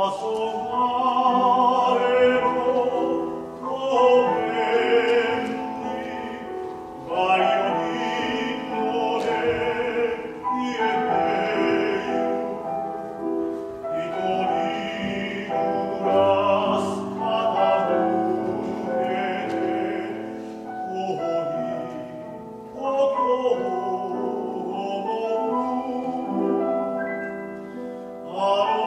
Oh.